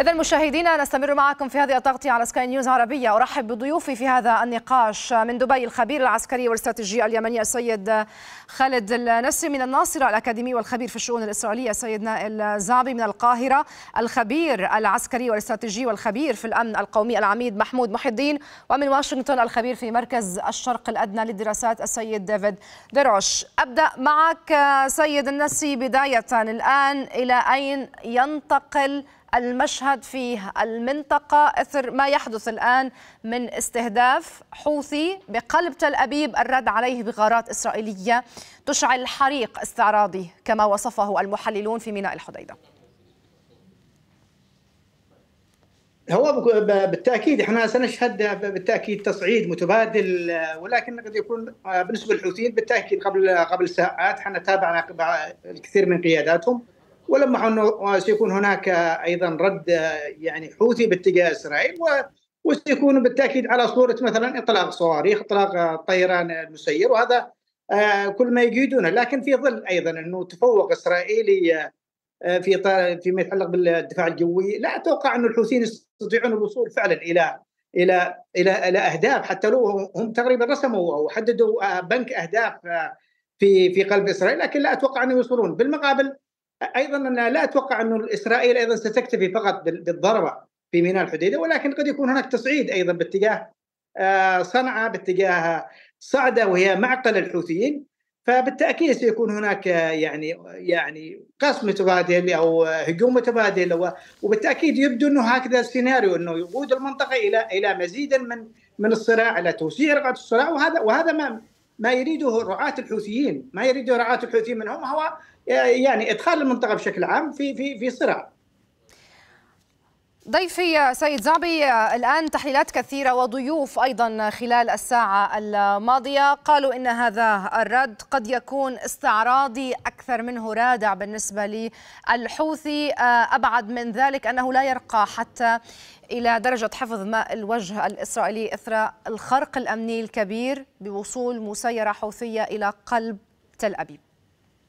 إذا مشاهدينا نستمر معكم في هذه التغطية على سكاي نيوز عربية. أرحب بضيوفي في هذا النقاش من دبي الخبير العسكري والاستراتيجي اليمني السيد خالد النسي، من الناصرة الأكاديمي والخبير في الشؤون الإسرائيلية السيد نائل زعبي، من القاهرة الخبير العسكري والاستراتيجي والخبير في الأمن القومي العميد محمود محي الدين، ومن واشنطن الخبير في مركز الشرق الأدنى للدراسات السيد ديفيد درعش. أبدأ معك سيد النسي بداية، الآن إلى أين ينتقل المشهد في المنطقة إثر ما يحدث الآن من استهداف حوثي بقلب تل أبيب، الرد عليه بغارات إسرائيلية تشعل حريق استعراضي كما وصفه المحللون في ميناء الحديدة؟ هو بالتأكيد احنا سنشهد بالتأكيد تصعيد متبادل، ولكن قد يكون بالنسبة للحوثيين بالتأكيد قبل ساعات حنتابع الكثير من قياداتهم، ولمحوا انه سيكون هناك ايضا رد يعني حوثي باتجاه اسرائيل، وسيكون بالتاكيد على صوره مثلا اطلاق صواريخ، اطلاق الطيران المسير، وهذا كل ما يجيدونه. لكن في ظل ايضا انه تفوق اسرائيلي فيما يتعلق بالدفاع الجوي، لا اتوقع ان الحوثيين يستطيعون الوصول فعلا الى الى الى الى اهداف، حتى لو هم تقريبا رسموا او حددوا بنك اهداف في قلب اسرائيل، لكن لا اتوقع انهم يوصلون. بالمقابل ايضا انا لا اتوقع انه اسرائيل ايضا ستكتفي فقط بالضربه في ميناء الحديده، ولكن قد يكون هناك تصعيد ايضا باتجاه صنعاء، باتجاه صعده وهي معقل الحوثيين، فبالتاكيد سيكون هناك يعني قصف متبادل او هجوم متبادل، وبالتاكيد يبدو انه هكذا سيناريو انه يقود المنطقه الى مزيدا من الصراع، الى توسيع رقعه الصراع، وهذا ما يريده رعاة الحوثيين، ما يريده رعاة الحوثيين منهم هو يعني ادخال المنطقه بشكل عام في صراع. ضيفي سيد زعبي، الان تحليلات كثيره وضيوف ايضا خلال الساعه الماضيه قالوا ان هذا الرد قد يكون استعراضي اكثر منه رادع بالنسبه للحوثي، ابعد من ذلك انه لا يرقى حتى إلى درجة حفظ ماء الوجه الإسرائيلي إثر الخرق الأمني الكبير بوصول مسيرة حوثية إلى قلب تل أبيب.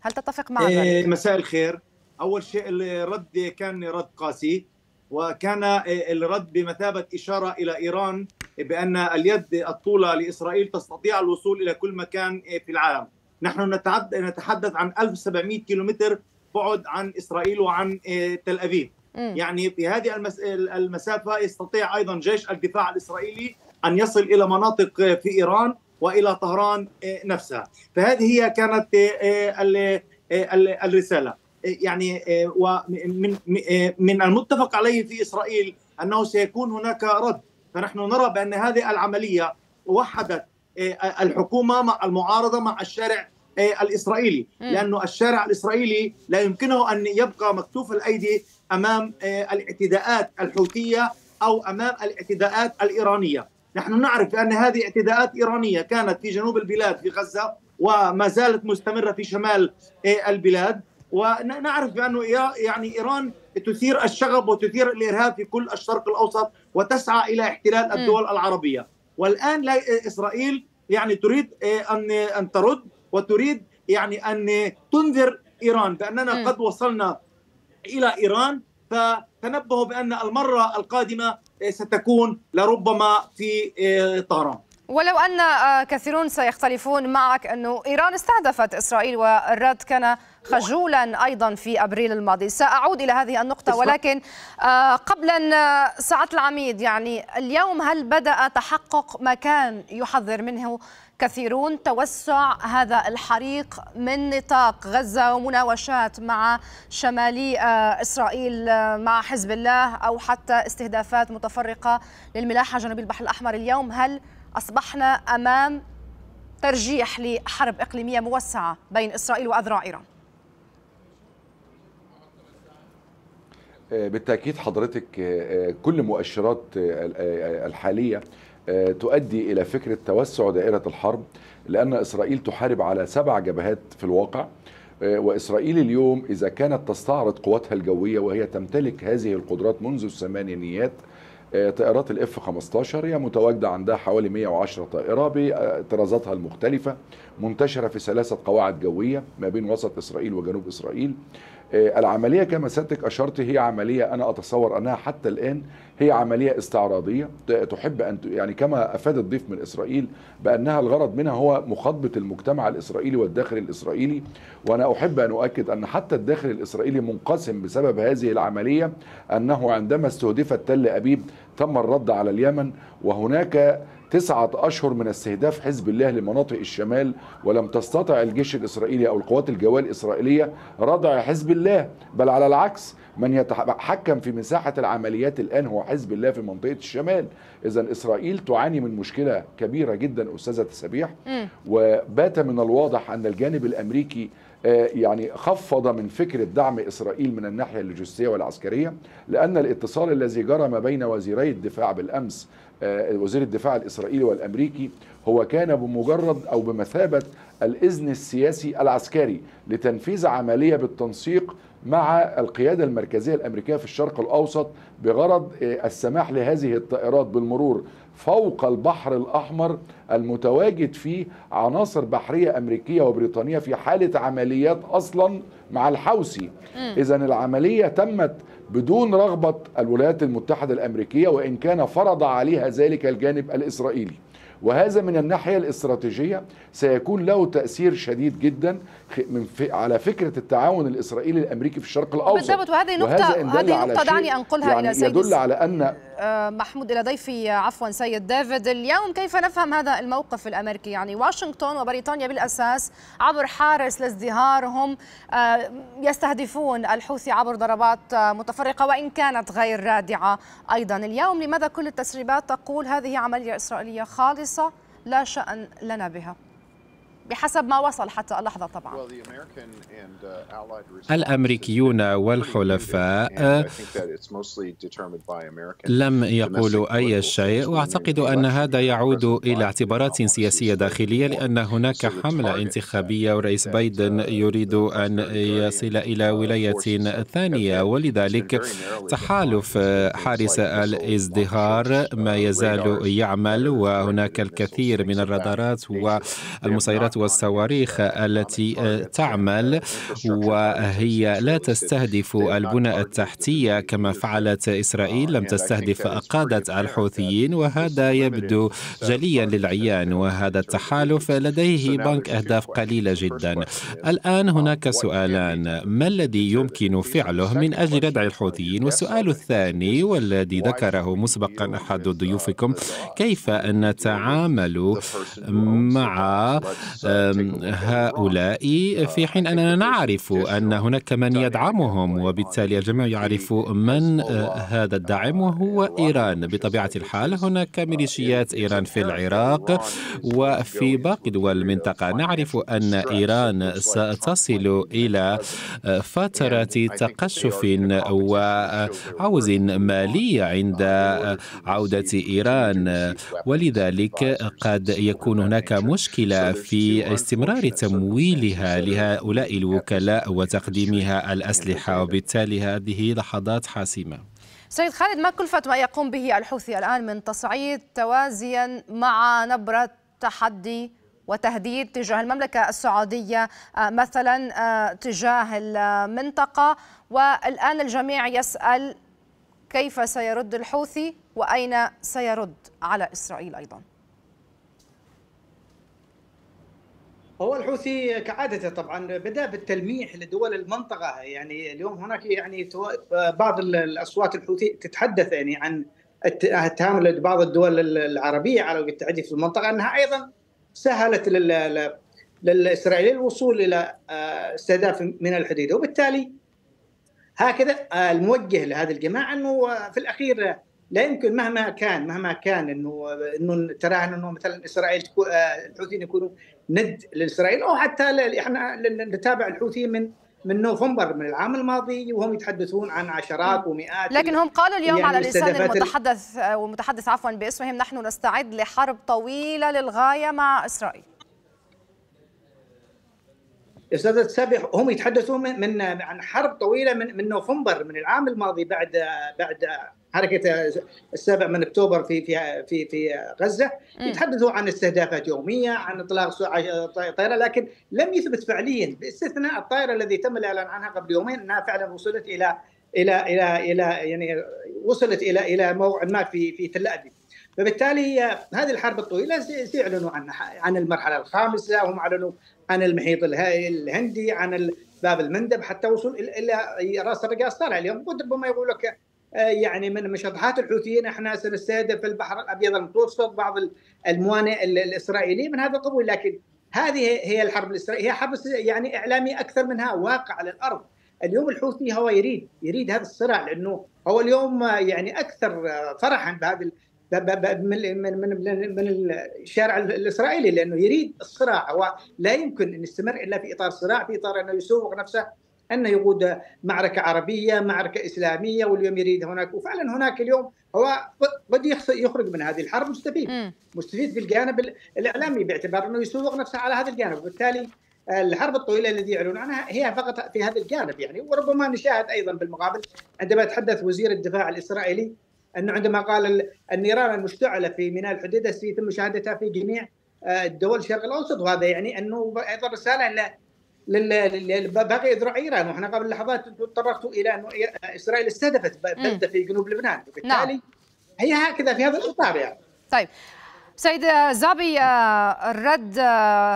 هل تتفق مع ذلك؟ مساء الخير. أول شيء الرد كان رد قاسي، وكان الرد بمثابة إشارة إلى إيران بأن اليد الطولة لإسرائيل تستطيع الوصول إلى كل مكان في العالم. نحن نتحدث عن 1700 كيلومتر بعد عن إسرائيل وعن تل أبيب، يعني في هذه المسافة يستطيع أيضا جيش الدفاع الإسرائيلي أن يصل إلى مناطق في إيران وإلى طهران نفسها. فهذه هي كانت الرسالة، يعني ومن المتفق عليه في إسرائيل أنه سيكون هناك رد. فنحن نرى بأن هذه العملية وحدت الحكومة مع المعارضة مع الشارع الإسرائيلي، لأنه الشارع الإسرائيلي لا يمكنه أن يبقى مكتوف الأيدي أمام الاعتداءات الحوثية أو أمام الاعتداءات الإيرانية. نحن نعرف أن هذه اعتداءات إيرانية كانت في جنوب البلاد في غزة، وما زالت مستمرة في شمال البلاد، ونعرف بأنه يعني إيران تثير الشغب وتثير الإرهاب في كل الشرق الأوسط وتسعى إلى احتلال الدول العربية. والآن لا إسرائيل يعني تريد أن ترد، وتريد يعني أن تنذر إيران بأننا قد وصلنا إلى إيران، فتنبهوا بأن المرة القادمة ستكون لربما في طهران. ولو أن كثيرون سيختلفون معك أنه إيران استهدفت إسرائيل والرد كان خجولا أيضا في أبريل الماضي. سأعود إلى هذه النقطة، ولكن قبل أن سعادة العميد، يعني اليوم هل بدأ تحقق ما كان يحذر منه كثيرون، توسع هذا الحريق من نطاق غزة ومناوشات مع شمالي إسرائيل مع حزب الله، أو حتى استهدافات متفرقة للملاحة جنوب البحر الأحمر؟ اليوم هل أصبحنا أمام ترجيح لحرب إقليمية موسعة بين إسرائيل وأذرع إيران؟ بالتأكيد حضرتك كل المؤشرات الحالية تؤدي إلى فكرة توسع دائرة الحرب، لأن إسرائيل تحارب على 7 جبهات في الواقع. وإسرائيل اليوم إذا كانت تستعرض قواتها الجوية، وهي تمتلك هذه القدرات منذ الثمانينيات، طائرات الاف 15 هي متواجده عندها حوالي 110 طائره بطرازاتها المختلفه، منتشره في 3 قواعد جويه ما بين وسط اسرائيل وجنوب اسرائيل. العملية كما سيادتك أشرت هي عملية أنا أتصور أنها حتى الآن هي عملية استعراضية تحب أن يعني كما أفاد الضيف من إسرائيل بأنها الغرض منها هو مخاطبة المجتمع الإسرائيلي والداخل الإسرائيلي. وأنا أحب أن أؤكد أن حتى الداخل الإسرائيلي منقسم بسبب هذه العملية، أنه عندما استهدفت تل أبيب تم الرد على اليمن، وهناك 9 أشهر من استهداف حزب الله لمناطق الشمال، ولم تستطع الجيش الإسرائيلي أو القوات الجوية الإسرائيلية ردع حزب الله، بل على العكس من يتحكم في مساحة العمليات الآن هو حزب الله في منطقة الشمال. إذن إسرائيل تعاني من مشكلة كبيرة جدا أستاذة سبيح، وبات من الواضح أن الجانب الأمريكي يعني خفض من فكرة دعم إسرائيل من الناحية اللوجستية والعسكرية، لأن الاتصال الذي جرى ما بين وزيري الدفاع بالأمس، وزير الدفاع الإسرائيلي والأمريكي، هو كان بمجرد أو بمثابة الإذن السياسي العسكري لتنفيذ عملية بالتنسيق مع القيادة المركزية الأمريكية في الشرق الأوسط، بغرض السماح لهذه الطائرات بالمرور فوق البحر الأحمر المتواجد فيه عناصر بحرية أمريكية وبريطانية في حالة عمليات أصلا مع الحوثي. إذن العملية تمت بدون رغبة الولايات المتحدة الأمريكية، وإن كان فرض عليها ذلك الجانب الإسرائيلي، وهذا من الناحية الاستراتيجية سيكون له تأثير شديد جدا على فكرة التعاون الإسرائيلي الأمريكي في الشرق الأوسط. بالضبط، وهذه نقطة دعني أنقلها يعني إلى سيد يدل على أن محمود، إلى ضيفي عفوا سيد ديفيد. اليوم كيف نفهم هذا الموقف الأمريكي؟ يعني واشنطن وبريطانيا بالأساس عبر حارس الازدهار هم يستهدفون الحوثي عبر ضربات متفرقة وإن كانت غير رادعة أيضا. اليوم لماذا كل التسريبات تقول هذه عملية إسرائيلية خالصة لا شأن لنا بها؟ بحسب ما وصل حتى اللحظة طبعا. الأمريكيون والحلفاء لم يقولوا أي شيء، وأعتقد أن هذا يعود إلى اعتبارات سياسية داخلية، لأن هناك حملة انتخابية ورئيس بايدن يريد أن يصل إلى ولاية ثانية، ولذلك تحالف حارس الازدهار ما يزال يعمل، وهناك الكثير من الرادارات والمسيرات والصواريخ التي تعمل، وهي لا تستهدف البنى التحتية كما فعلت إسرائيل، لم تستهدف قادة الحوثيين، وهذا يبدو جليا للعيان. وهذا التحالف لديه بنك أهداف قليلة جدا. الآن هناك سؤالان: ما الذي يمكن فعله من أجل ردع الحوثيين؟ والسؤال الثاني والذي ذكره مسبقا أحد ضيوفكم: كيف نتعامل مع هؤلاء في حين أننا نعرف أن هناك من يدعمهم، وبالتالي الجميع يعرف من هذا الداعم، وهو إيران بطبيعة الحال. هناك ميليشيات إيران في العراق وفي باقي دول المنطقة. نعرف أن إيران ستصل إلى فترة تقشف وعوز مالي عند عودة إيران، ولذلك قد يكون هناك مشكلة في استمرار تمويلها لهؤلاء الوكلاء وتقديمها الأسلحة، وبالتالي هذه لحظات حاسمة. سيد خالد، ما كلفة ما يقوم به الحوثي الآن من تصعيد توازيا مع نبرة تحدي وتهديد تجاه المملكة السعودية مثلا، تجاه المنطقة، والآن الجميع يسأل كيف سيرد الحوثي وأين سيرد على إسرائيل أيضا؟ هو الحوثي كعادته طبعا بدأ بالتلميح لدول المنطقة. يعني اليوم هناك يعني بعض الأصوات الحوثي تتحدث يعني عن التهامل لبعض الدول العربية على التعدي في المنطقة، أنها أيضا سهلت للإسرائيليين الوصول إلى استهداف من الحديدة، وبالتالي هكذا الموجه لهذه الجماعة أنه في الأخير لا يمكن مهما كان انه تراهن انه مثلا اسرائيل الحوثيين يكونوا ند لاسرائيل، او حتى احنا نتابع الحوثيين من نوفمبر من العام الماضي وهم يتحدثون عن عشرات ومئات. لكن هم قالوا اليوم يعني على لسان المتحدث عفوا باسمهم: نحن نستعد لحرب طويله للغايه مع اسرائيل. استاذ سابح، هم يتحدثون عن حرب طويله من نوفمبر من العام الماضي بعد حركه 7 أكتوبر في في في في غزه، يتحدثوا عن استهدافات يوميه، عن اطلاق طائره، لكن لم يثبت فعليا باستثناء الطائره الذي تم الاعلان عنها قبل يومين انها فعلا وصلت الى الى الى الى يعني وصلت الى الى موعد ما في تل أبيب. فبالتالي هذه الحرب الطويله سيعلنوا عن المرحله الخامسه، هم اعلنوا عن المحيط الهندي، عن باب المندب، حتى وصول الى راس الرقاص طالع اليوم، ربما يقول لك يعني من مشطحات الحوثيين احنا سنستهدف البحر الابيض المتوسط، بعض الموانئ الاسرائيليه من هذا القبيل، لكن هذه هي الحرب الاسرائيليه، هي حرب يعني اعلاميه اكثر منها واقع على الارض. اليوم الحوثي هو يريد هذا الصراع، لانه هو اليوم يعني اكثر فرحا بهذا من الشارع الاسرائيلي، لانه يريد الصراع، ولا يمكن ان يستمر الا في اطار الصراع، في اطار انه يسوق نفسه انه يقود معركه عربيه، معركه اسلاميه، واليوم يريد هناك، وفعلا هناك اليوم هو قد يخرج من هذه الحرب مستفيد في الجانب الاعلامي، باعتبار انه يسوق نفسه على هذا الجانب، وبالتالي الحرب الطويله التي يعلنون عنها هي فقط في هذا الجانب يعني. وربما نشاهد ايضا بالمقابل عندما تحدث وزير الدفاع الاسرائيلي انه عندما قال النيران المشتعله في ميناء الحديده سيتم مشاهدتها في جميع الدول الشرق الاوسط، وهذا يعني انه ايضا رساله للباقي ذراع ايران، واحنا قبل لحظات تطرقتوا الى انه اسرائيل استهدفت بلده في جنوب لبنان، وبالتالي هي هكذا في هذا الاطار يعني. طيب سيد زعبي، الرد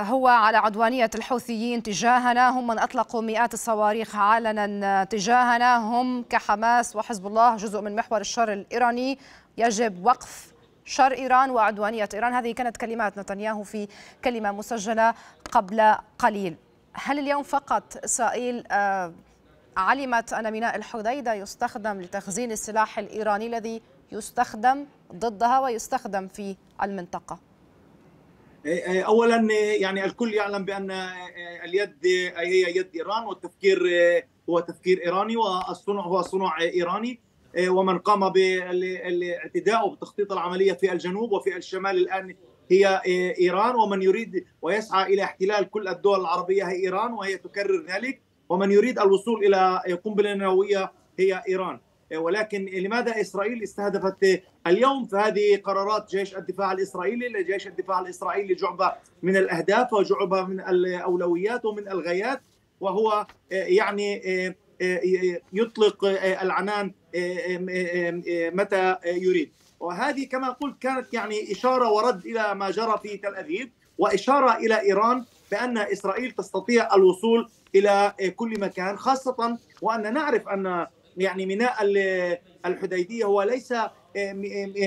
هو على عدوانية الحوثيين تجاهنا، هم من أطلقوا مئات الصواريخ علنا تجاهنا، هم كحماس وحزب الله جزء من محور الشر الإيراني، يجب وقف شر إيران وعدوانية إيران. هذه كانت كلمات نتنياهو في كلمة مسجلة قبل قليل. هل اليوم فقط إسرائيل علمت أن ميناء الحديدة يستخدم لتخزين السلاح الإيراني الذي يستخدم ضدها ويستخدم في المنطقة؟ أولا يعني الكل يعلم بأن اليد هي يد إيران، والتفكير هو تفكير إيراني، والصنع هو صنع إيراني، ومن قام بالاعتداء وبتخطيط العملية في الجنوب وفي الشمال الآن هي إيران، ومن يريد ويسعى إلى احتلال كل الدول العربية هي إيران وهي تكرر ذلك، ومن يريد الوصول إلى قنبلة نووية هي إيران. ولكن لماذا إسرائيل استهدفت اليوم؟ فهذه قرارات جيش الدفاع الإسرائيلي، جيش الدفاع الإسرائيلي جعبة من الأهداف وجعبة من الأولويات ومن الغايات، وهو يعني يطلق العنان متى يريد. وهذه كما قلت كانت يعني إشارة ورد إلى ما جرى في تل أبيب، وإشارة إلى إيران بأن إسرائيل تستطيع الوصول إلى كل مكان، خاصة وأن نعرف أن يعني ميناء الحديدية هو ليس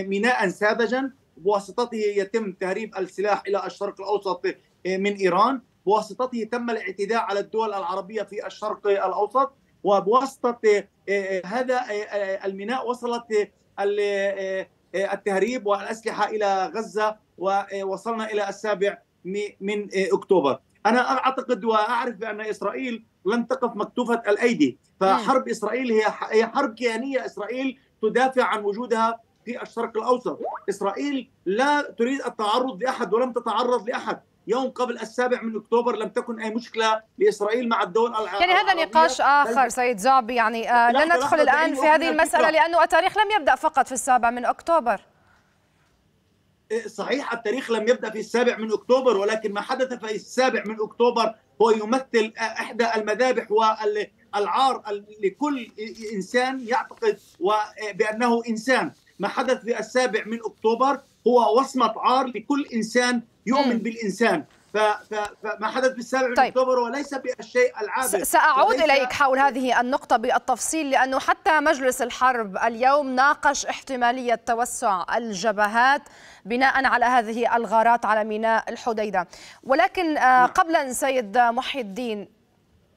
ميناء ساذجا بواسطته يتم تهريب السلاح إلى الشرق الأوسط من إيران، بواسطته تم الاعتداء على الدول العربية في الشرق الأوسط، وبواسطة هذا الميناء وصلت التهريب والأسلحة إلى غزة، ووصلنا إلى 7 أكتوبر. أنا أعتقد وأعرف بأن إسرائيل لن تقف مكتوفة الأيدي، فحرب إسرائيل هي حرب كيانية، إسرائيل تدافع عن وجودها في الشرق الأوسط، إسرائيل لا تريد التعرض لأحد ولم تتعرض لأحد. يوم قبل 7 أكتوبر لم تكن أي مشكلة لإسرائيل مع الدول العربية. يعني هذا نقاش آخر سيد زعبي، يعني لن ندخل الآن في هذه المسألة، لأنه التاريخ لم يبدأ فقط في 7 أكتوبر. صحيح التاريخ لم يبدأ في 7 أكتوبر، ولكن ما حدث في 7 أكتوبر هو يمثل إحدى المذابح والعار لكل إنسان يعتقد بأنه إنسان. ما حدث في 7 أكتوبر هو وصمة عار لكل إنسان يؤمن بالإنسان، فما حدث بالسابع من أكتوبر وليس بالشيء العادي. سأعود إليك حول هذه النقطة بالتفصيل، لأنه حتى مجلس الحرب اليوم ناقش احتمالية توسع الجبهات بناء على هذه الغارات على ميناء الحديدة. ولكن قبل أن سيد محي الدين،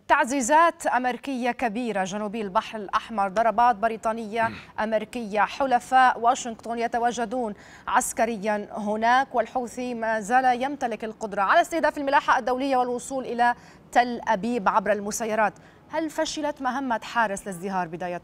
تعزيزات أمريكية كبيرة جنوبي البحر الأحمر، ضربات بريطانية أمريكية، حلفاء واشنطن يتواجدون عسكريا هناك، والحوثي ما زال يمتلك القدرة على استهداف الملاحة الدولية والوصول إلى تل أبيب عبر المسيرات. هل فشلت مهمة حارس الازدهار بداية؟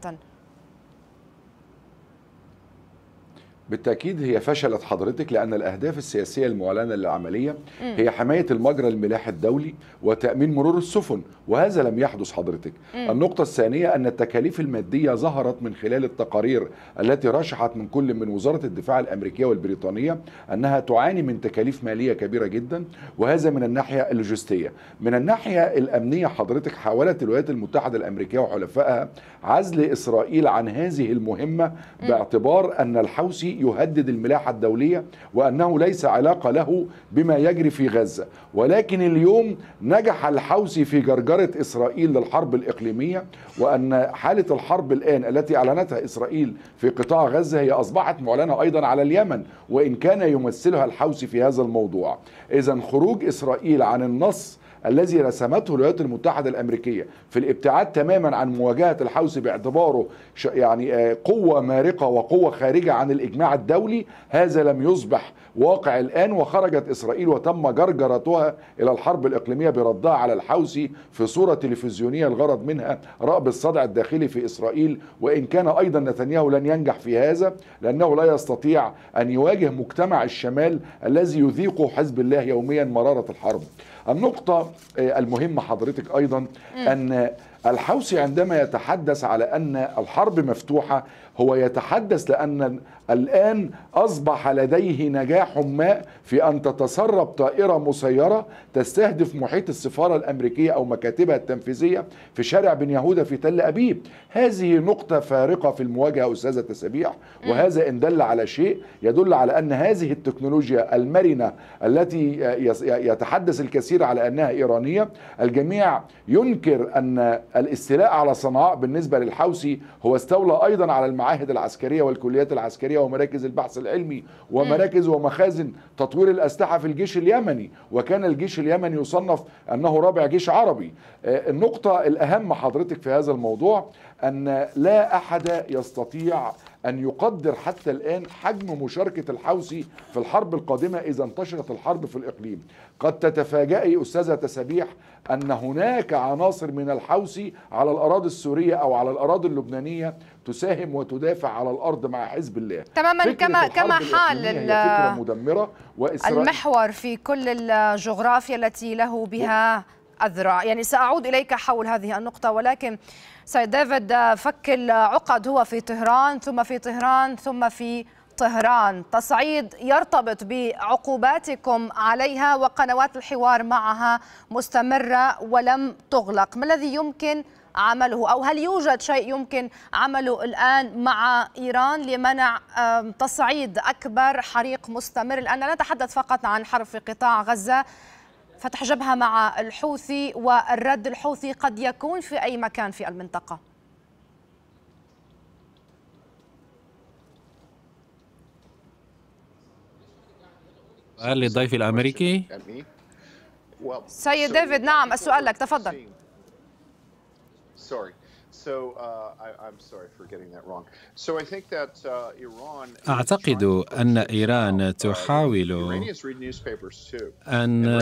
بالتأكيد هي فشلت حضرتك، لأن الأهداف السياسية المعلنة للعملية هي حماية المجرى الملاحي الدولي وتأمين مرور السفن، وهذا لم يحدث حضرتك. النقطة الثانية أن التكاليف المادية ظهرت من خلال التقارير التي رشحت من كل من وزارة الدفاع الأمريكية والبريطانية أنها تعاني من تكاليف مالية كبيرة جدا، وهذا من الناحية اللوجستية. من الناحية الأمنية حضرتك حاولت الولايات المتحدة الأمريكية وحلفائها عزل إسرائيل عن هذه المهمة باعتبار أن الحوثي يهدد الملاحة الدولية وأنه ليس علاقة له بما يجري في غزة، ولكن اليوم نجح الحوثي في جرجرة إسرائيل للحرب الإقليمية، وأن حالة الحرب الآن التي أعلنتها إسرائيل في قطاع غزة هي أصبحت معلنة أيضا على اليمن، وإن كان يمثلها الحوثي في هذا الموضوع. إذن خروج إسرائيل عن النص الذي رسمته الولايات المتحدة الأمريكية في الابتعاد تماما عن مواجهة الحوثي باعتباره يعني قوة مارقة وقوة خارجة عن الإجماع الدولي، هذا لم يصبح واقع الآن، وخرجت إسرائيل وتم جرجرتها إلى الحرب الإقليمية بردها على الحوثي في صورة تلفزيونية الغرض منها رأب الصدع الداخلي في إسرائيل. وإن كان أيضا نتنياهو لن ينجح في هذا، لأنه لا يستطيع أن يواجه مجتمع الشمال الذي يذيقه حزب الله يوميا مرارة الحرب. النقطة المهمة حضرتك أيضا أن الحوثي عندما يتحدث على أن الحرب مفتوحة هو يتحدث لأن الآن أصبح لديه نجاح ما في أن تتسرب طائرة مسيرة تستهدف محيط السفارة الأمريكية أو مكاتبها التنفيذية في شارع بن يهوذا في تل أبيب. هذه نقطة فارقة في المواجهة أستاذة تسابيع، وهذا إن دل على شيء يدل على أن هذه التكنولوجيا المرنة التي يتحدث الكثير على أنها إيرانية، الجميع ينكر أن الاستيلاء على صنعاء بالنسبة للحوثي هو استولى أيضا على المعاهد العسكرية والكليات العسكرية ومراكز البحث العلمي ومراكز ومخازن تطوير الأسلحة في الجيش اليمني، وكان الجيش اليمني يصنف أنه رابع جيش عربي. النقطة الأهم حضرتك في هذا الموضوع أن لا أحد يستطيع أن يقدر حتى الآن حجم مشاركة الحوثي في الحرب القادمة إذا انتشرت الحرب في الإقليم. قد تتفاجئي أستاذة تسابيح أن هناك عناصر من الحوثي على الأراضي السورية أو على الأراضي اللبنانية تساهم وتدافع على الأرض مع حزب الله. تماما كما حال فكرة مدمرة، المحور في كل الجغرافيا التي له بها أذرع. يعني سأعود إليك حول هذه النقطة، ولكن سيد ديفيد، فك العقد هو في طهران ثم في طهران ثم في طهران. تصعيد يرتبط بعقوباتكم عليها، وقنوات الحوار معها مستمرة ولم تغلق. ما الذي يمكن عمله، أو هل يوجد شيء يمكن عمله الآن مع إيران لمنع تصعيد أكبر حريق مستمر؟ الآن لا نتحدث فقط عن حرب في قطاع غزة، فتح جبهة مع الحوثي والرد الحوثي قد يكون في أي مكان في المنطقة. سؤال للضيف الأمريكي. سيد ديفيد، نعم السؤال لك، تفضل. أعتقد أن إيران تحاول أن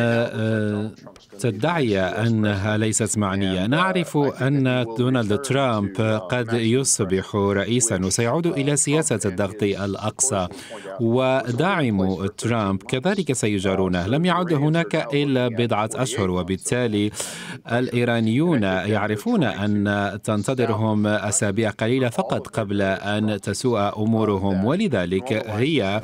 تدعي أنها ليست معنية. نعرف أن دونالد ترامب قد يصبح رئيسا وسيعود إلى سياسة الضغط الأقصى، وداعم ترامب كذلك سيجارونه. لم يعد هناك إلا بضعة أشهر، وبالتالي الإيرانيون يعرفون أن تنتظرهم أسابيع قليلة فقط قبل أن تسوء أمورهم، ولذلك هي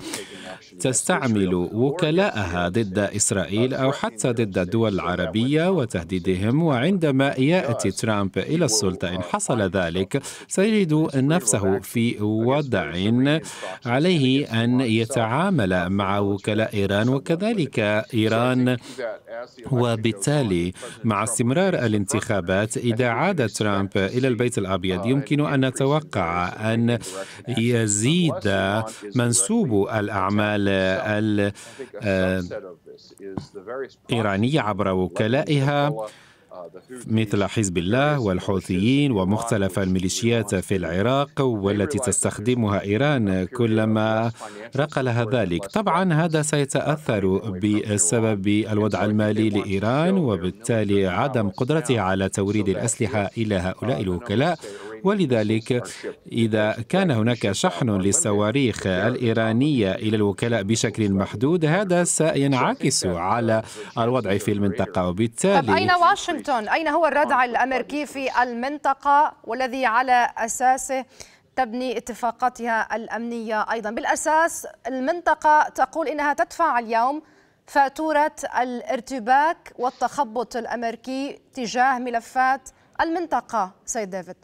تستعمل وكلاءها ضد إسرائيل أو حتى ضد الدول العربية وتهديدهم. وعندما يأتي ترامب إلى السلطة، إن حصل ذلك، سيجد نفسه في وضع عليه أن يتعامل مع وكلاء إيران وكذلك إيران. وبالتالي مع استمرار الانتخابات، إذا عاد ترامب إلى البيت الأبيض، يمكن أن نتوقع أن يزيد منسوب الأعمال الإيرانية عبر وكلائها مثل حزب الله والحوثيين ومختلف الميليشيات في العراق والتي تستخدمها إيران كلما رقلها ذلك. طبعا هذا سيتأثر بسبب الوضع المالي لإيران، وبالتالي عدم قدرتها على توريد الأسلحة إلى هؤلاء الوكلاء، ولذلك إذا كان هناك شحن للصواريخ الإيرانية إلى الوكلاء بشكل محدود هذا سينعكس على الوضع في المنطقة وبالتالي. طب أين واشنطن؟ أين هو الردع الأمريكي في المنطقة والذي على أساسه تبني اتفاقاتها الأمنية أيضا؟ بالأساس المنطقة تقول إنها تدفع اليوم فاتورة الارتباك والتخبط الأمريكي تجاه ملفات المنطقة. سيد ديفيد.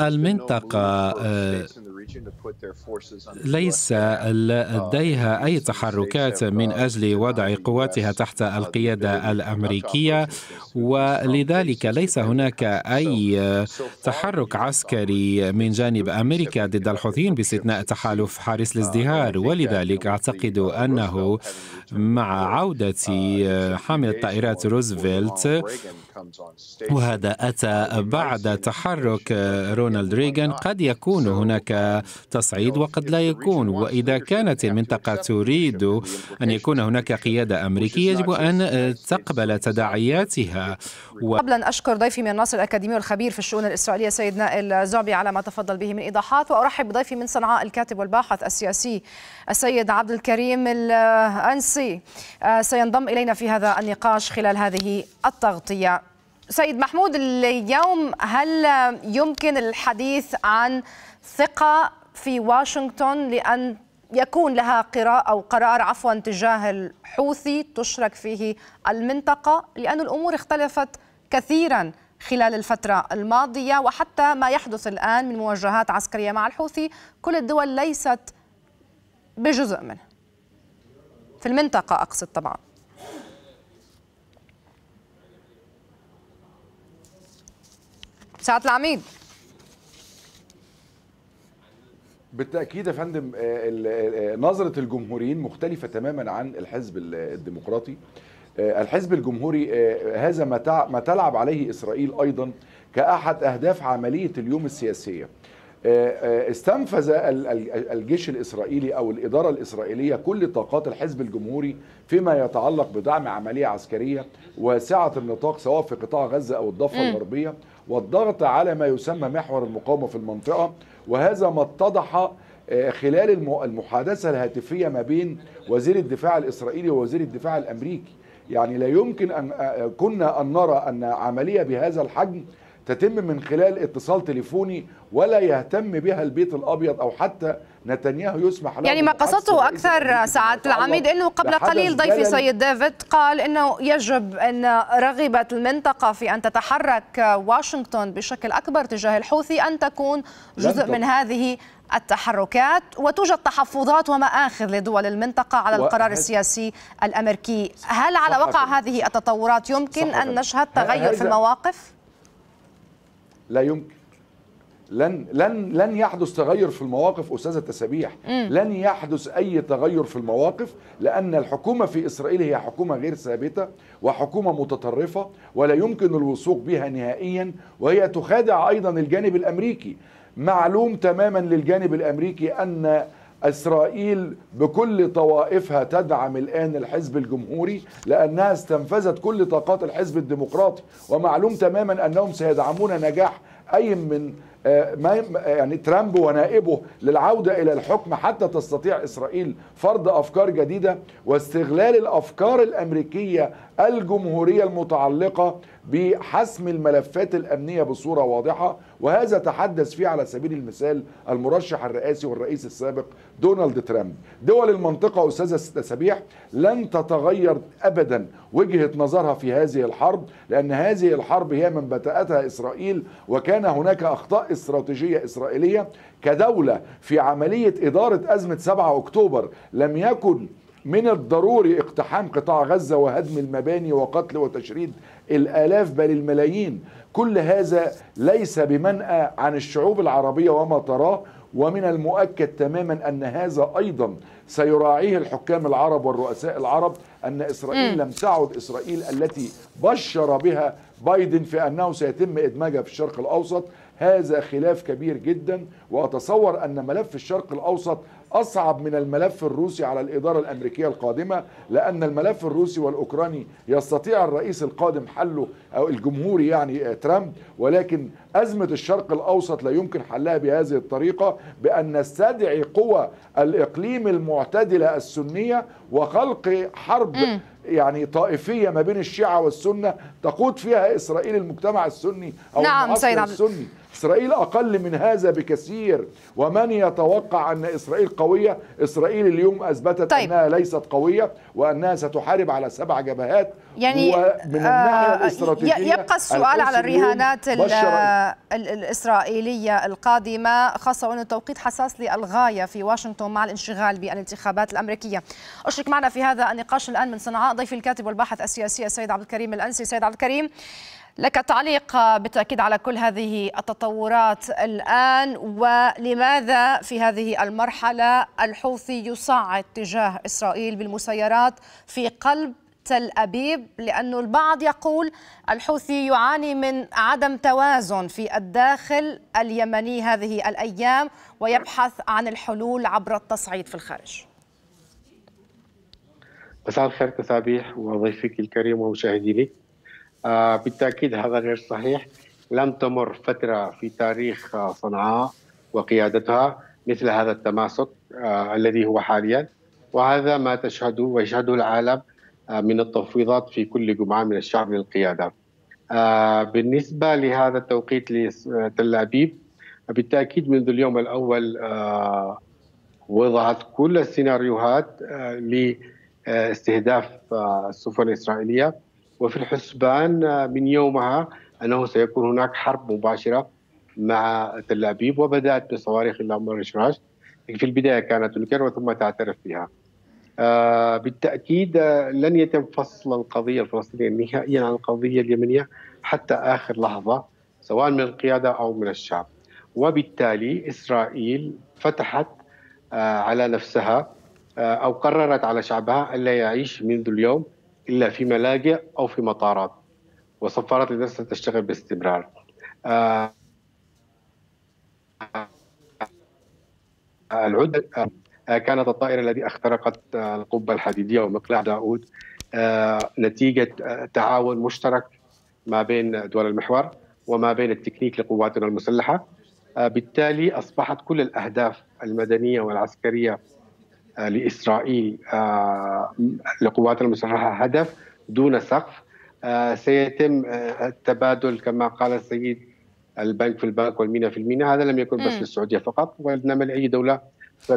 المنطقة ليس لديها أي تحركات من أجل وضع قواتها تحت القيادة الأمريكية، ولذلك ليس هناك أي تحرك عسكري من جانب أمريكا ضد الحوثيين باستثناء تحالف حارس الازدهار. ولذلك أعتقد أنه مع عودة حامل الطائرات روزفلت، وهذا أتى بعد تحرك رونالد ريغان، قد يكون هناك تصعيد وقد لا يكون. وإذا كانت المنطقة تريد أن يكون هناك قيادة أمريكية يجب أن تقبل تداعياتها. قبل أن أشكر ضيفي من الناصر الأكاديمي والخبير في الشؤون الإسرائيلية سيد نائل زعبي على ما تفضل به من إيضاحات، وأرحب بضيفي من صنعاء الكاتب والباحث السياسي السيد عبد الكريم الأنسي، سينضم إلينا في هذا النقاش خلال هذه التغطية. سيد محمود، اليوم هل يمكن الحديث عن ثقة في واشنطن لأن يكون لها قراءة أو قرار عفوا تجاه الحوثي تشرك فيه المنطقة، لأن الأمور اختلفت كثيرا خلال الفترة الماضية وحتى ما يحدث الآن من مواجهات عسكرية مع الحوثي كل الدول ليست بجزء منه في المنطقة أقصد طبعا. سعادة العميد. بالتأكيد يا فندم، نظرة الجمهوريين مختلفة تماما عن الحزب الديمقراطي. الحزب الجمهوري هذا ما تلعب عليه إسرائيل أيضا كأحد أهداف عملية اليوم السياسية. استنفذ الجيش الإسرائيلي أو الإدارة الإسرائيلية كل طاقات الحزب الجمهوري فيما يتعلق بدعم عملية عسكرية واسعة النطاق سواء في قطاع غزة أو الضفة الغربية والضغط على ما يسمى محور المقاومة في المنطقة، وهذا ما اتضح خلال المحادثة الهاتفية ما بين وزير الدفاع الإسرائيلي ووزير الدفاع الأمريكي. يعني لا يمكن أن كنا أن نرى أن عملية بهذا الحجم تتم من خلال اتصال تليفوني ولا يهتم بها البيت الأبيض أو حتى نتنياهو يسمح له. يعني ما قصته أكثر سعادة العميد أنه قبل قليل ضيفي سيد ديفيد قال أنه يجب أن رغبة المنطقة في أن تتحرك واشنطن بشكل أكبر تجاه الحوثي أن تكون جزء من هذه التحركات، وتوجد تحفظات ومآخذ لدول المنطقة على القرار السياسي الأمريكي. هل على وقع هذه التطورات يمكن أن نشهد تغير في المواقف؟ لا يمكن. لن يحدث تغير في المواقف أستاذة تسابيح. لن يحدث أي تغير في المواقف لأن الحكومة في إسرائيل هي حكومة غير ثابتة وحكومة متطرفة ولا يمكن الوثوق بها نهائيا، وهي تخادع أيضا الجانب الأمريكي. معلوم تماما للجانب الأمريكي أن إسرائيل بكل طوائفها تدعم الآن الحزب الجمهوري لأنها استنفذت كل طاقات الحزب الديمقراطي، ومعلوم تماما أنهم سيدعمون نجاح أي من يعني ترامب ونائبه للعودة إلى الحكم حتى تستطيع إسرائيل فرض أفكار جديدة واستغلال الأفكار الأمريكية الجمهورية المتعلقة بحسم الملفات الأمنية بصورة واضحة، وهذا تحدث فيه على سبيل المثال المرشح الرئاسي والرئيس السابق دونالد ترامب. دول المنطقة أستاذة سبيح لن تتغير أبدا وجهة نظرها في هذه الحرب، لأن هذه الحرب هي من بدأتها إسرائيل، وكان هناك أخطاء استراتيجية إسرائيلية كدولة في عملية إدارة أزمة 7 أكتوبر. لم يكن من الضروري اقتحام قطاع غزة وهدم المباني وقتل وتشريد الآلاف بل الملايين. كل هذا ليس بمنأى عن الشعوب العربية وما تراه، ومن المؤكد تماما أن هذا أيضا سيراعيه الحكام العرب والرؤساء العرب أن إسرائيل لم تعد إسرائيل التي بشر بها بايدن في أنه سيتم إدماجها في الشرق الأوسط. هذا خلاف كبير جدا، وأتصور أن ملف الشرق الأوسط أصعب من الملف الروسي على الإدارة الأمريكية القادمة، لأن الملف الروسي والأوكراني يستطيع الرئيس القادم حله أو الجمهوري يعني ترامب، ولكن أزمة الشرق الأوسط لا يمكن حلها بهذه الطريقة بأن نستدعي قوى الإقليم المعتدلة السنية وخلق حرب يعني طائفية ما بين الشيعة والسنة تقود فيها إسرائيل المجتمع السني أو المعاصر السني. إسرائيل أقل من هذا بكثير، ومن يتوقع أن إسرائيل قوية؟ إسرائيل اليوم أثبتت أنها ليست قوية، وأنها ستحارب على 7 جبهات. يعني ومن الناحية الاستراتيجية يبقى السؤال على الرهانات الإسرائيلية القادمة، خاصة وأنه توقيت حساس للغاية في واشنطن مع الانشغال بالانتخابات الأمريكية. أشرك معنا في هذا النقاش الآن من صنعاء ضيف الكاتب والباحث السياسي السيد عبد الكريم الأنسي. سيد عبد الكريم، لك تعليق بالتأكيد على كل هذه التطورات الآن، ولماذا في هذه المرحلة الحوثي يصعد تجاه إسرائيل بالمسيرات في قلب تل أبيب؟ لأنه البعض يقول الحوثي يعاني من عدم توازن في الداخل اليمني هذه الأيام ويبحث عن الحلول عبر التصعيد في الخارج. مساء الخير تسابيح وضيفك الكريم ومشاهديك. بالتأكيد هذا غير صحيح. لم تمر فترة في تاريخ صنعاء وقيادتها مثل هذا التماسك الذي هو حاليا، وهذا ما تشهده ويشهده العالم من التفويضات في كل جمعة من الشعب للقيادة. بالنسبة لهذا التوقيت لتل أبيب، بالتأكيد منذ اليوم الأول وضعت كل السيناريوهات لاستهداف السفن الإسرائيلية، وفي الحسبان من يومها أنه سيكون هناك حرب مباشرة مع تل أبيب، وبدأت بصواريخ الأمواج. في البداية كانت تنكر وثم تعترف بها. بالتأكيد لن يتم فصل القضية الفلسطينية نهائيا عن القضية اليمنية حتى آخر لحظة، سواء من القيادة أو من الشعب. وبالتالي إسرائيل فتحت على نفسها أو قررت على شعبها ألا يعيش منذ اليوم إلا في ملاجئ أو في مطارات، وصفارات لنفسها تشتغل باستمرار. العدة كانت الطائرة التي اخترقت القبة الحديدية ومقلاع داود نتيجة تعاون مشترك ما بين دول المحور وما بين التكنيك لقواتنا المسلحة. بالتالي أصبحت كل الأهداف المدنية والعسكرية لإسرائيل لقواتنا المسلحة هدف دون سقف. سيتم التبادل كما قال السيد البنك في البنك والمينا في المينا. هذا لم يكن بس للسعودية فقط، وإنما لأي دولة.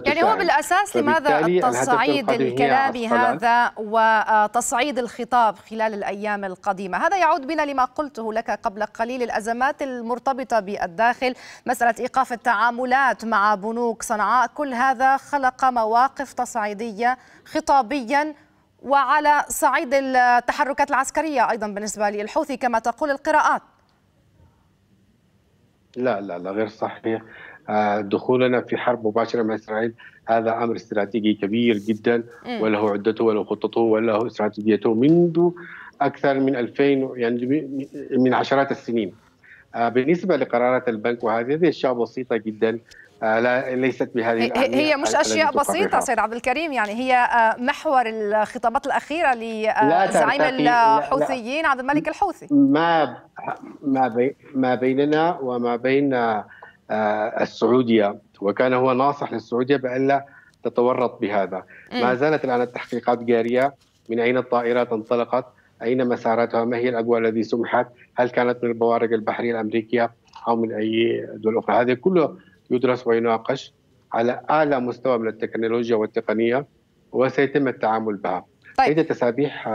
يعني هو بالأساس لماذا التصعيد الكلامي هذا وتصعيد الخطاب خلال الأيام القديمة؟ هذا يعود بنا لما قلته لك قبل قليل، الأزمات المرتبطة بالداخل، مسألة إيقاف التعاملات مع بنوك صنعاء، كل هذا خلق مواقف تصعيدية خطابيا. وعلى صعيد التحركات العسكرية أيضا بالنسبة للحوثي كما تقول القراءات. لا لا لا، غير صحيح. دخولنا في حرب مباشرة مع إسرائيل هذا أمر استراتيجي كبير جدا، وله عدته وله خطته وله استراتيجيته منذ أكثر من 2000، يعني من عشرات السنين. بالنسبة لقرارات البنك وهذه أشياء بسيطة جدا، ليست بهذه هي مش أشياء بسيطة سيد عبد الكريم، يعني هي محور الخطابات الأخيرة لزعيم الحوثيين عبد الملك الحوثي. ما بيننا وما بين السعودية، وكان هو ناصح للسعودية بألا تتورط بهذا. ما زالت الآن التحقيقات جارية. من أين الطائرات انطلقت؟ أين مساراتها؟ ما هي الأجواء التي سمحت؟ هل كانت من البوارج البحرية الأمريكية أو من أي دول أخرى؟ هذا كله يدرس ويناقش على أعلى مستوى من التكنولوجيا والتقنية، وسيتم التعامل بها. طيب. تسابيح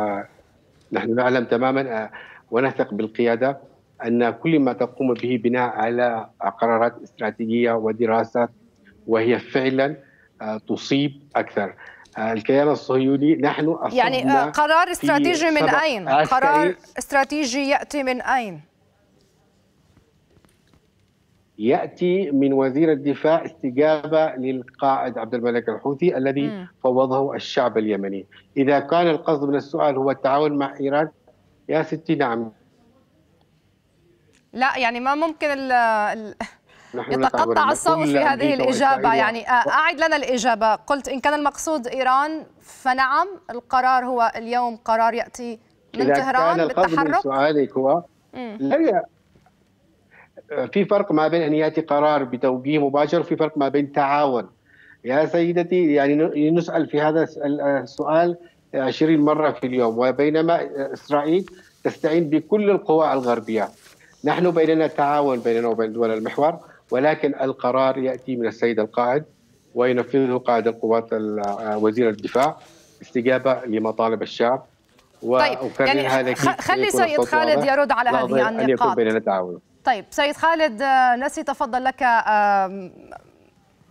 نحن نعلم تماما ونثق بالقيادة أن كل ما تقوم به بناء على قرارات استراتيجية ودراسات، وهي فعلا تصيب أكثر. الكيان الصهيوني نحن يعني قرار استراتيجي من أين؟ قرار استراتيجي يأتي من أين؟ يأتي من وزير الدفاع استجابة للقائد عبد الملك الحوثي الذي فوضه الشعب اليمني. إذا كان القصد من السؤال هو التعاون مع إيران، يا ستي نعم. لا يعني ما ممكن يتقطع الصوت في هذه الإجابة. يعني أعد لنا الإجابة، قلت إن كان المقصود إيران فنعم، القرار هو اليوم قرار يأتي من طهران بالتحرك. لا، في فرق ما بين أن يأتي قرار بتوجيه مباشر وفي فرق ما بين تعاون. يا سيدتي يعني نسأل في هذا السؤال 20 مرة في اليوم، وبينما إسرائيل تستعين بكل القوى الغربية. نحن بيننا تعاون بيننا وبين دول المحور، ولكن القرار يأتي من السيد القائد وينفذه قائد القوات وزير الدفاع استجابة لمطالب الشعب. طيب يعني خلي سيد خالد يرد على هذه النقاط. طيب سيد خالد نسي، تفضل لك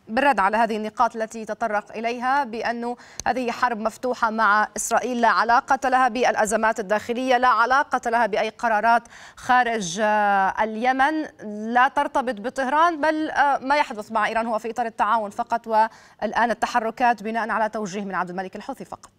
بالرد على هذه النقاط التي تطرق إليها، بأنه هذه حرب مفتوحة مع إسرائيل، لا علاقة لها بالأزمات الداخلية، لا علاقة لها بأي قرارات خارج اليمن، لا ترتبط بطهران، بل ما يحدث مع إيران هو في إطار التعاون فقط، والآن التحركات بناء على توجيه من عبد الملك الحوثي فقط.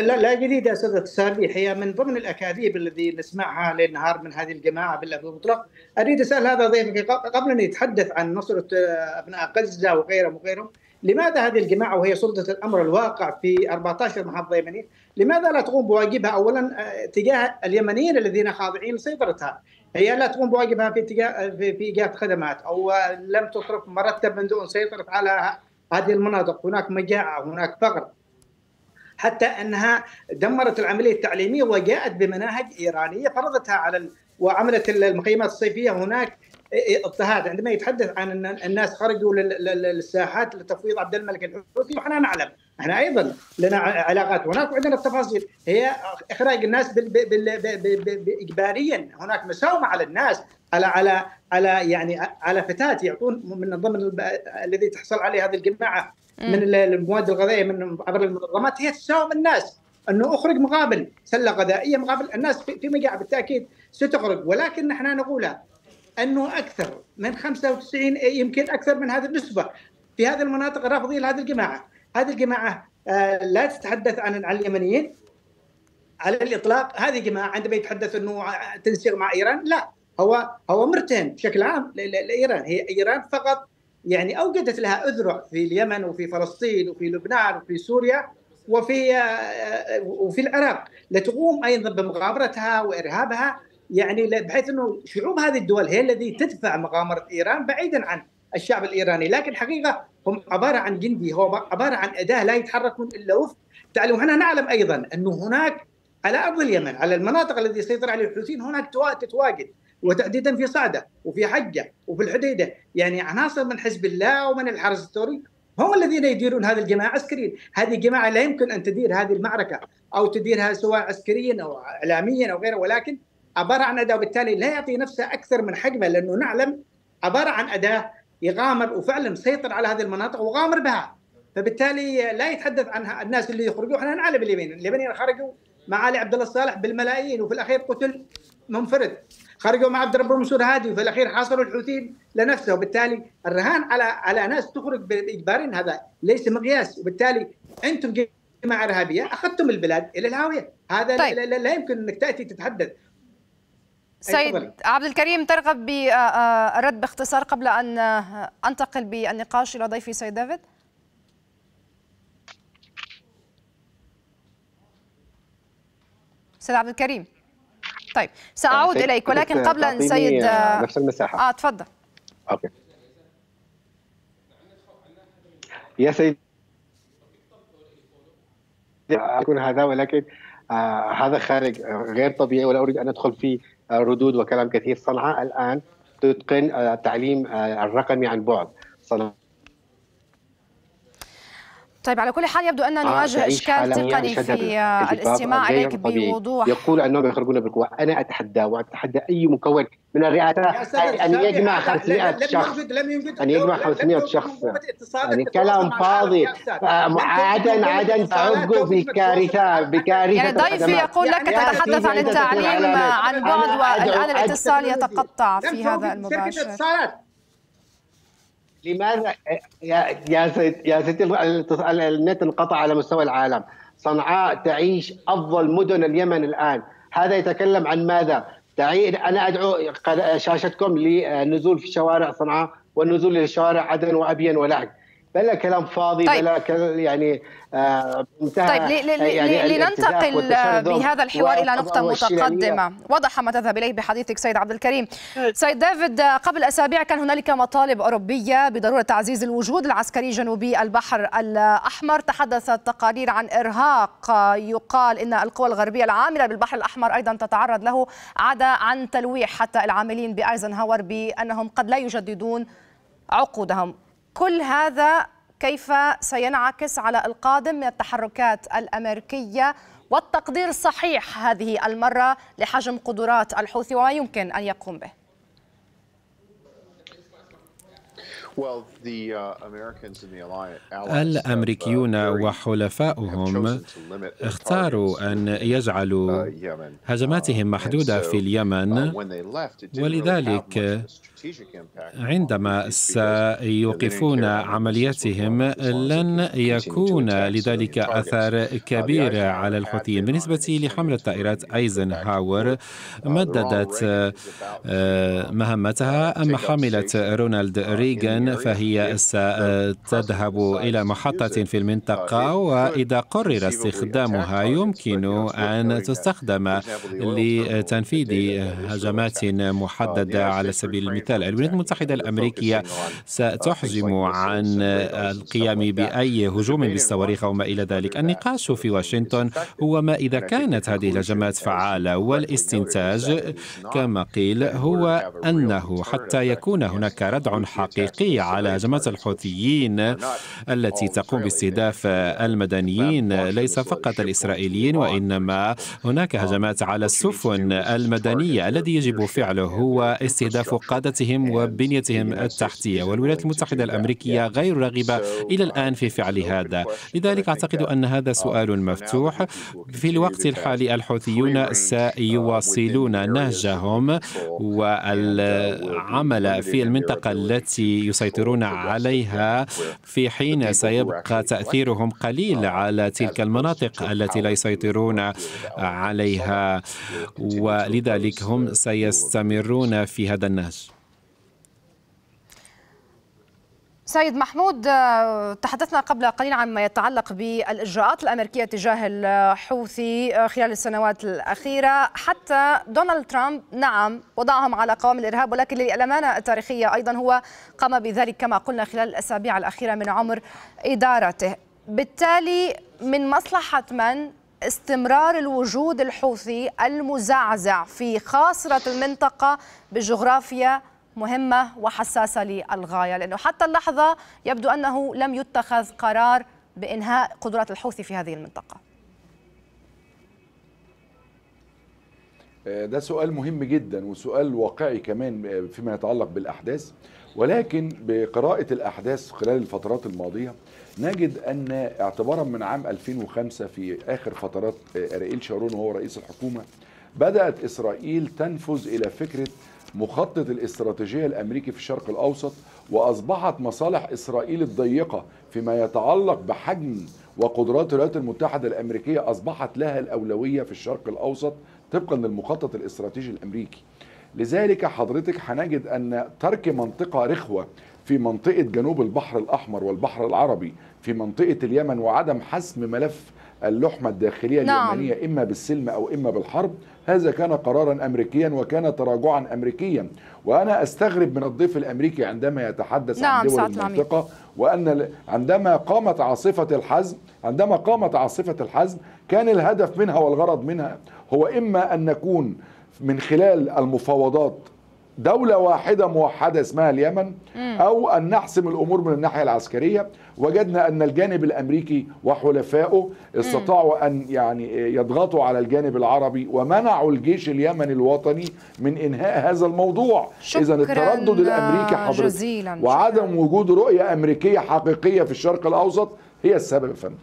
لا جديد أستاذ الساربيح، هي من ضمن الأكاذيب التي نسمعها ليل نهار من هذه الجماعة بالأبواب المطلق. أريد أسأل هذا ضيفك قبل أن يتحدث عن نصرة أبناء غزة وغيرهم، لماذا هذه الجماعة وهي سلطة الأمر الواقع في 14 محافظة يمنية، لماذا لا تقوم بواجبها أولا تجاه اليمنيين الذين خاضعين لسيطرتها؟ هي لا تقوم بواجبها في إيجاد خدمات، أو لم تصرف مرتب من دون سيطرت على هذه المناطق. هناك مجاعة، هناك فقر، حتى أنها دمرت العملية التعليمية وجاءت بمناهج إيرانية فرضتها على وعملت المخيمات الصيفية. هناك اضطهاد. عندما يتحدث عن أن الناس خرجوا للساحات لتفويض عبد الملك الحوثي، ونحن نعلم، احنا أيضا لنا علاقات هناك وعندنا التفاصيل، هي إخراج الناس إجباريا. هناك مساومة على الناس، على يعني على فتاة يعطون من ضمن الذي تحصل عليه هذه الجماعة من المواد الغذائيه من عبر المنظمات، هي تساوم الناس انه اخرج مقابل سله غذائيه مقابل الناس في مجاعه بالتاكيد ستخرج. ولكن نحن نقولها انه اكثر من 95 يمكن اكثر من هذه النسبه في هذه المناطق رافضين لهذه الجماعه. هذه الجماعه لا تتحدث عن اليمنيين على الاطلاق. هذه جماعه عندما يتحدث انه تنسيق مع ايران، لا، هو مرتهن بشكل عام لايران. هي ايران فقط يعني أوجدت لها أذرع في اليمن وفي فلسطين وفي لبنان وفي سوريا وفي العراق، لتقوم أيضا بمغامرتها وإرهابها، يعني بحيث أنه شعوب هذه الدول هي التي تدفع مغامرة إيران بعيدا عن الشعب الإيراني. لكن الحقيقة هم عبارة عن جندي، هو عبارة عن أداة لا يتحركون إلا وفق تعليم. وحنا نعلم أيضا أنه هناك على أرض اليمن، على المناطق التي سيطر عليها الحوثيين، هناك تتواجد، وتحديدا في صعدة وفي حجة وفي الحديدة، يعني عناصر من حزب الله ومن الحرس الثوري هم الذين يديرون هذه الجماعة عسكريا. هذه الجماعة لا يمكن أن تدير هذه المعركة أو تديرها سواء عسكريا أو إعلاميا أو غيره، ولكن عبارة عن أداة، وبالتالي لا يعطي نفسه أكثر من حجمه، لأنه نعلم عبارة عن أداة يغامر وفعلا مسيطر على هذه المناطق وغامر بها. فبالتالي لا يتحدث عنها الناس اللي يخرجوا. احنا نعلم اليمنيين خرجوا مع علي عبد الله الصالح بالملايين، وفي الأخير قتل منفرد. خرجوا مع عبد الرب منصور هادي، وفي الاخير حاصروا الحوثيين لنفسه. وبالتالي الرهان على ناس تخرج باجبار هذا ليس مقياس. وبالتالي انتم جماعه ارهابيه اخذتم البلاد الى الهاويه. هذا طيب. لا يمكن انك تاتي تتحدث. سيد عبد الكريم، ترغب برد باختصار قبل ان انتقل بالنقاش الى ضيفي سيد ديفيد؟ سيد عبد الكريم، طيب سأعود إليك، ولكن قبل أن سيد نفس المساحة. تفضل. أوكي. يا سيد يكون هذا، ولكن هذا خارج غير طبيعي، ولا أريد أن أدخل في ردود وكلام كثير. صنعاء الآن تتقن التعليم الرقمي عن بعد. صنعاء طيب على كل حال يبدو أننا نواجه إشكال تقني في الاستماع إليك بوضوح. يقول أنهم يخرجون بالقوة، أنا أتحدى وأتحدى أي مكون من الرئاسة أن يجمع 500 شخص، أن يجمع 500 شخص، يعني كلام فاضي. عدن تعج بكارثة يعني ضيفي يقول لك تتحدث عن التعليم عن بعد والآن الاتصال يتقطع في هذا المباشر. لماذا يا ستي النت انقطع على مستوى العالم؟ صنعاء تعيش افضل مدن اليمن الان، هذا يتكلم عن ماذا؟ انا ادعو شاشتكم للنزول في شوارع صنعاء والنزول لشوارع عدن وابين ولعج، بلا كلام فاضي. طيب. بلا يعني انتهى. طيب يعني لننتقل بهذا الحوار إلى نقطة متقدمة وضح ما تذهب إليه بحديثك سيد عبد الكريم. سيد ديفيد، قبل أسابيع كان هنالك مطالب أوروبية بضرورة تعزيز الوجود العسكري جنوبي البحر الأحمر، تحدثت تقارير عن إرهاق يقال إن القوى الغربية العاملة بالبحر الأحمر أيضا تتعرض له، عدا عن تلويح حتى العاملين بأيزنهاور بأنهم قد لا يجددون عقودهم. كل هذا كيف سينعكس على القادم من التحركات الأمريكية والتقدير الصحيح هذه المرة لحجم قدرات الحوثي وما يمكن أن يقوم به؟ الأمريكيون وحلفاؤهم اختاروا أن يجعلوا هجماتهم محدودة في اليمن، ولذلك عندما سيوقفون عملياتهم لن يكون لذلك أثر كبير على الحوثيين. بالنسبة لحملة طائرات أيزنهاور، مددت مهمتها، أما حملة رونالد ريغان فهي ستذهب إلى محطة في المنطقة، وإذا قرر استخدامها يمكن أن تستخدم لتنفيذ هجمات محددة. على سبيل المثال الولايات المتحدة الأمريكية ستحجم عن القيام بأي هجوم بالصواريخ وما إلى ذلك. النقاش في واشنطن هو ما إذا كانت هذه الهجمات فعالة، والاستنتاج كما قيل هو أنه حتى يكون هناك ردع حقيقي على هجمات الحوثيين التي تقوم باستهداف المدنيين، ليس فقط الإسرائيليين، وإنما هناك هجمات على السفن المدنية. الذي يجب فعله هو استهداف قادة وبنيتهم التحتية، والولايات المتحدة الأمريكية غير راغبة إلى الآن في فعل هذا. لذلك أعتقد أن هذا سؤال مفتوح. في الوقت الحالي الحوثيون سيواصلون نهجهم والعمل في المنطقة التي يسيطرون عليها، في حين سيبقى تأثيرهم قليل على تلك المناطق التي لا يسيطرون عليها، ولذلك هم سيستمرون في هذا النهج. سيد محمود، تحدثنا قبل قليل عما يتعلق بالإجراءات الأمريكية تجاه الحوثي خلال السنوات الأخيرة، حتى دونالد ترامب نعم وضعهم على قوام الإرهاب، ولكن للأمانة التاريخية أيضا هو قام بذلك كما قلنا خلال الأسابيع الأخيرة من عمر إدارته. بالتالي من مصلحة من استمرار الوجود الحوثي المزعزع في خاصرة المنطقة بجغرافيا مهمة وحساسة للغاية، لأنه حتى اللحظة يبدو أنه لم يتخذ قرار بإنهاء قدرات الحوثي في هذه المنطقة. ده سؤال مهم جدا وسؤال واقعي كمان فيما يتعلق بالأحداث، ولكن بقراءة الأحداث خلال الفترات الماضية نجد أن اعتبارا من عام 2005 في آخر فترات أرييل شارون وهو رئيس الحكومة، بدأت إسرائيل تنفذ إلى فكرة مخطط الاستراتيجية الأمريكي في الشرق الأوسط، وأصبحت مصالح إسرائيل الضيقة فيما يتعلق بحجم وقدرات الولايات المتحدة الأمريكية أصبحت لها الأولوية في الشرق الأوسط طبقا للمخطط الاستراتيجي الأمريكي. لذلك حضرتك هنجد أن ترك منطقة رخوة في منطقة جنوب البحر الأحمر والبحر العربي في منطقة اليمن، وعدم حسم ملف اللحمة الداخلية اليمنية إما بالسلم أو إما بالحرب، هذا كان قرارا أمريكيا وكان تراجعا أمريكيا. وأنا أستغرب من الضيف الأمريكي عندما يتحدث عن دول المنطقة، وأن عندما قامت عاصفة الحزم كان الهدف منها والغرض منها هو إما أن نكون من خلال المفاوضات دولة واحدة موحدة اسمها اليمن، أو أن نحسم الأمور من الناحية العسكرية. وجدنا أن الجانب الأمريكي وحلفائه استطاعوا أن يعني يضغطوا على الجانب العربي ومنعوا الجيش اليمني الوطني من إنهاء هذا الموضوع. إذا التردد الأمريكي حضرتك وعدم وجود رؤية أمريكية حقيقية في الشرق الأوسط هي السبب. فن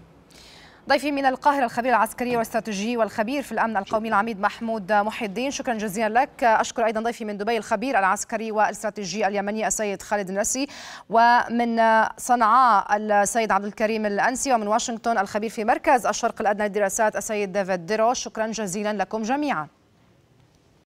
ضيفي من القاهرة الخبير العسكري والاستراتيجي والخبير في الأمن القومي العميد محمود محي الدين، شكرا جزيلا لك. أشكر أيضا ضيفي من دبي الخبير العسكري والاستراتيجي اليمني السيد خالد النسي، ومن صنعاء السيد عبد الكريم الأنسي، ومن واشنطن الخبير في مركز الشرق الأدنى للدراسات السيد ديفيد درعش. شكرا جزيلا لكم جميعا.